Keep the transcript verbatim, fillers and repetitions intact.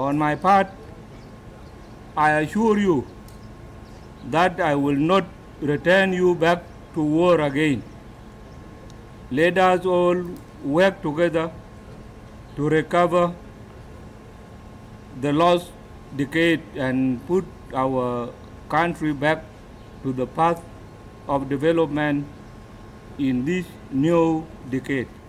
On my part, I assure you that I will not return you back to war again. Let us all work together to recover the lost decade and put our country back to the path of development in this new decade.